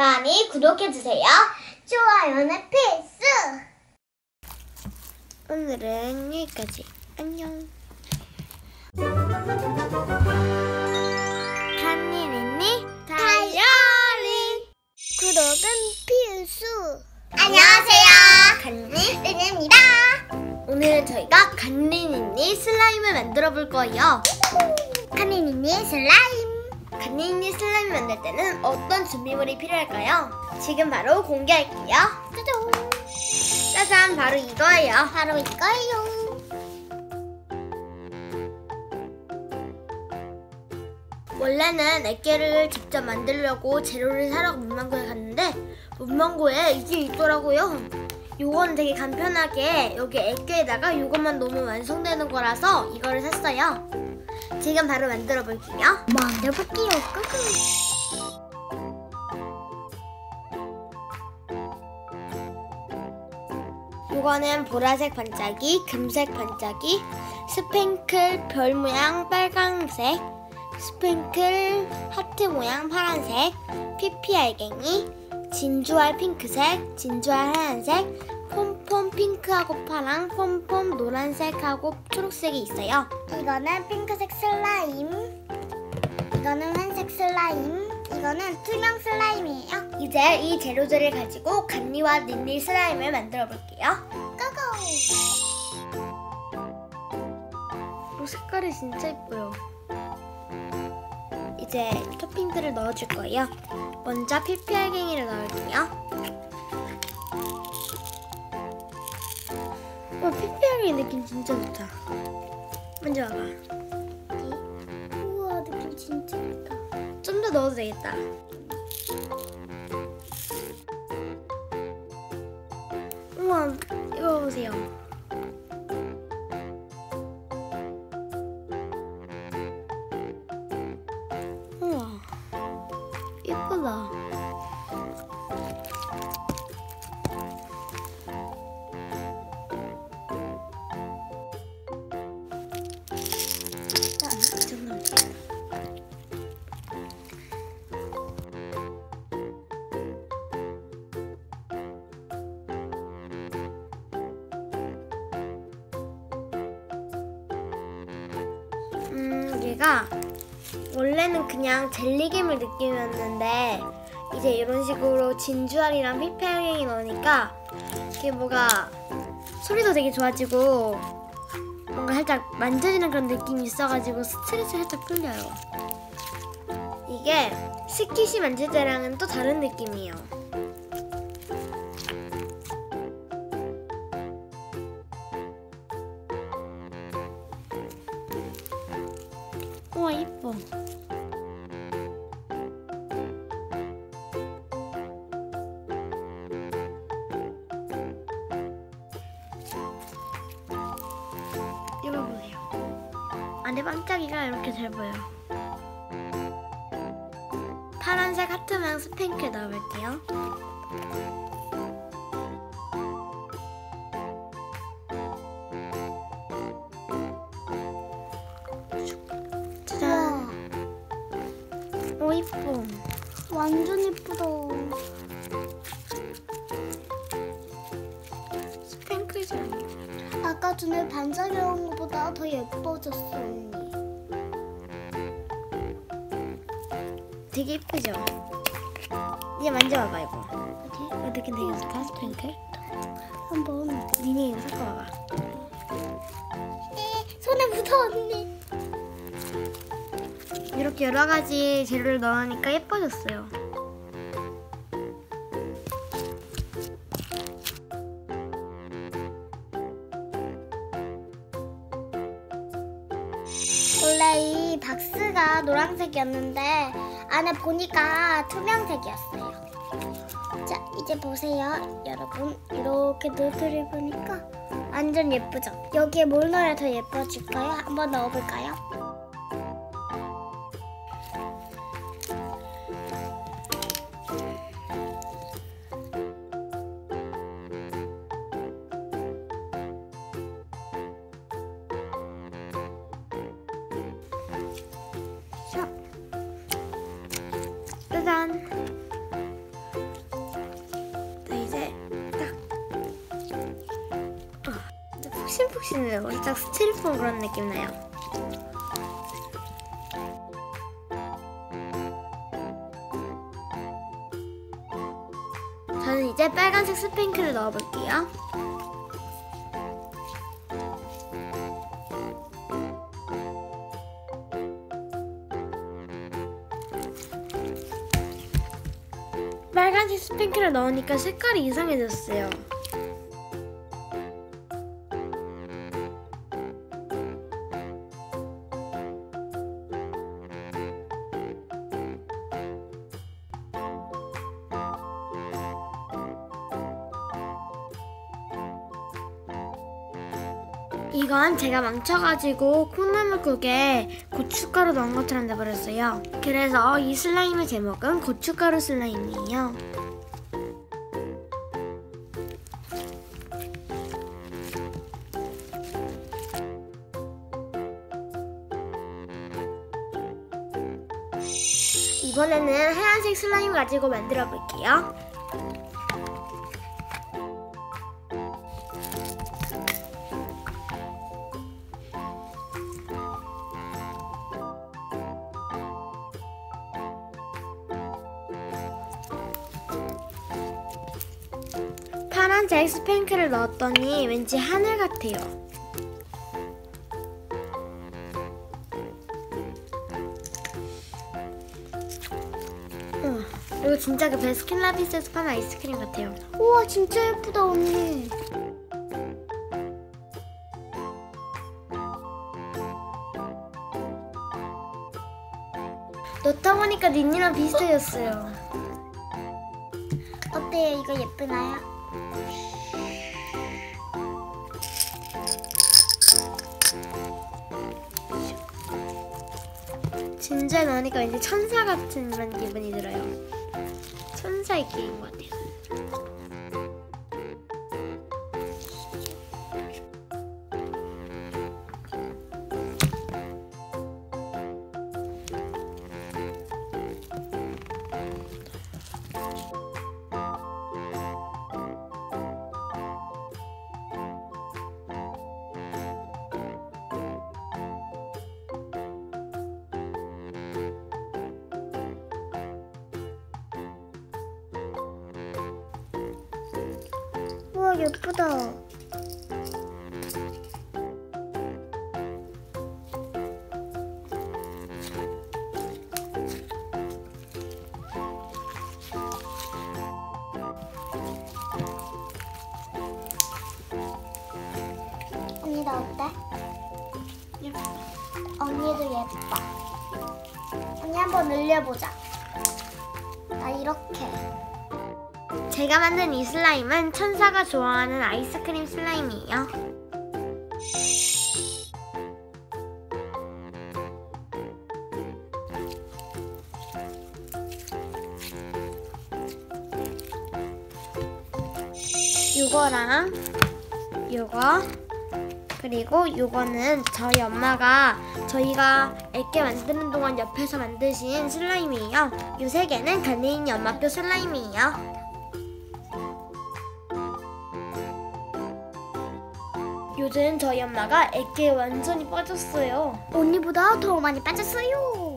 많이 구독해주세요. 좋아요는 필수! 오늘은 여기까지. 안녕. 한 일 있니? 다이어리! 구독은 필수! 안녕하세요. 간린입니다. 오늘은 저희가 간린이니 슬라임을 만들어 볼 거예요. 간린이니 슬라임. 간린이니 슬라임 만들 때는 어떤 준비물이 필요할까요? 지금 바로 공개할게요. 짜잔. 짜잔, 바로 이거예요. 바로 이거예요. 원래는 낱개를 직접 만들려고 재료를 사러 문방구에 갔는데 문방구에 이게 있더라고요. 요건 되게 간편하게 여기 낱개에다가 요것만 넣으면 완성되는 거라서 이거를 샀어요. 지금 바로 만들어 볼게요. 만들어볼게요. 요거는 보라색 반짝이, 금색 반짝이, 스팽클 별 모양 빨강색, 스팽클 하트 모양 파란색, 피피 알갱이, 진주알 핑크색, 진주알 하얀색, 폼폼 핑크하고 파랑, 폼폼 노란색하고 초록색이 있어요. 이거는 핑크색 슬라임, 이거는 회색 슬라임, 이거는 투명 슬라임이에요. 이제 이 재료들을 가지고 간니와 닌니 슬라임을 만들어 볼게요. 고고! 색깔이 진짜 예뻐요. 이제 토핑들을 넣어줄 거예요. 먼저 피피 알갱이를 넣을게요. 와, 피피 알갱이 느낌 진짜 좋다. 먼저 와봐. 우와, 느낌 진짜 좋다. 좀 더 넣어도 되겠다. 우와, 이거 보세요. 예쁘다. 얘가 원래는 그냥 젤리김을 느낌이었는데 이제 이런 식으로 진주알이랑 피피 알갱이 넣으니까 이게 뭐가 소리도 되게 좋아지고 뭔가 살짝 만져지는 그런 느낌이 있어가지고 스트레스 살짝 풀려요. 이게 스키시 만질 때랑은 또 다른 느낌이에요. 우와, 예뻐. 이거 보세요. 안에 반짝이가 이렇게 잘 보여. 파란색 하트 모양 스팽클 넣어볼게요. 짜잔. 오, 예뻐. 완전 예쁘다. 스팽클이잖아. 아까 전에 반짝이온 것보다 더 예뻐졌어, 언니. 되게 예쁘죠? 이제 만져봐봐, 이거. 어디? 느낌 되게 좋다, 스팽클. 한번 니네랑 섞어봐봐. 손에 묻어, 언니. 이렇게 여러 가지 재료를 넣으니까 예뻐졌어요. 원래 이 박스가 노란색이었는데 안에 보니까 투명색이었어요. 자, 이제 보세요, 여러분. 이렇게 노트를 보니까 완전 예쁘죠? 여기에 뭘 넣어야 더 예뻐질까요? 한번 넣어볼까요? 짜잔. 폭신폭신해요. 살짝 스티로폼 그런 느낌 나요. 저는 이제 빨간색 스팽크를 넣어볼게요. 빨간색 스팽크를 넣으니까 색깔이 이상해졌어요. 이건 제가 망쳐가지고 콩나물국에 고춧가루 넣은 것처럼 돼버렸어요. 그래서 이 슬라임의 제목은 고춧가루 슬라임이에요. 이번에는 하얀색 슬라임 가지고 만들어 볼게요. 파란색 스팽크를 넣었더니 왠지 하늘 같아요. 우와, 이거 진짜 그 베스킨라빈스에서 파는 아이스크림 같아요. 우와, 진짜 예쁘다 언니. 넣다 보니까 니니랑 비슷해졌어요. 어때요? 이거 예쁘나요? 진주에 넣으니까 왠지 천사 같은 그런 기분이 들어요. 천사의 길인 것 같아요. 우와, 예쁘다. 언니 나 어때? 예뻐. 언니도 예뻐. 언니 한번 늘려보자. 나 이렇게. 제가 만든 이 슬라임은 천사가 좋아하는 아이스크림 슬라임이에요. 요거랑 요거 그리고 요거는 저희 엄마가 저희가 애기 만드는 동안 옆에서 만드신 슬라임이에요. 요 세 개는 간디니 엄마표 슬라임이에요. 요즘 저희 엄마가 애기에 완전히 빠졌어요. 언니보다 더 많이 빠졌어요.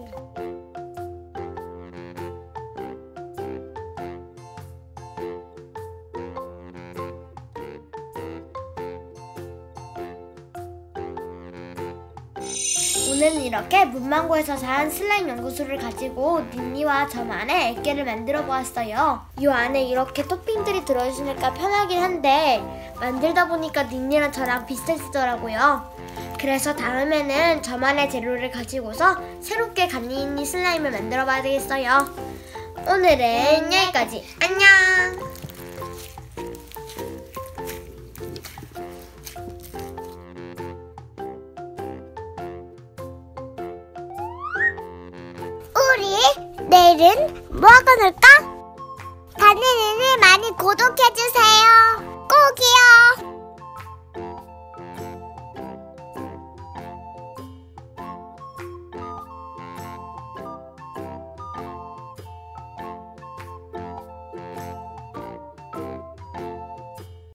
오늘은 이렇게 문방구에서 산 슬라임 연구술을 가지고 니니와 저만의 애기를 만들어 보았어요. 이 안에 이렇게 토핑들이 들어있으니까 편하긴 한데 만들다 보니까 니니랑 저랑 비슷해지더라고요. 그래서 다음에는 저만의 재료를 가지고서 새롭게 간디니 슬라임을 만들어 봐야 되겠어요. 오늘은 여기까지. 안녕! 내일은 뭐 하고 놀까? 간디니를 많이 구독해주세요.